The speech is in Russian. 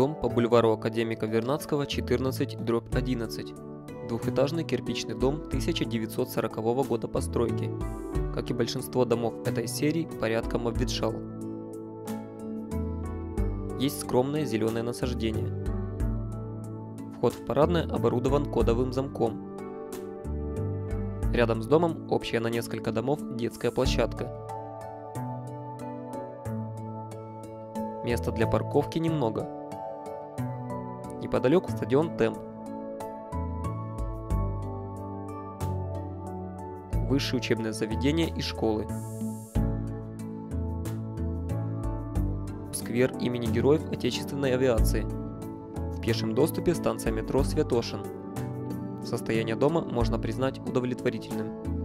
дом по бульвару Академика Вернадского 14/11. Двухэтажный кирпичный дом 1940 года постройки. Как и большинство домов этой серии, порядком обветшал. Есть скромное зеленое насаждение. Вход в парадное оборудован кодовым замком. Рядом с домом общая на несколько домов детская площадка. Места для парковки немного. Неподалеку стадион Темп. Высшее учебное заведение и школы. Сквер имени Героев Отечественной авиации. В пешем доступе станция метро Святошин. Состояние дома можно признать удовлетворительным.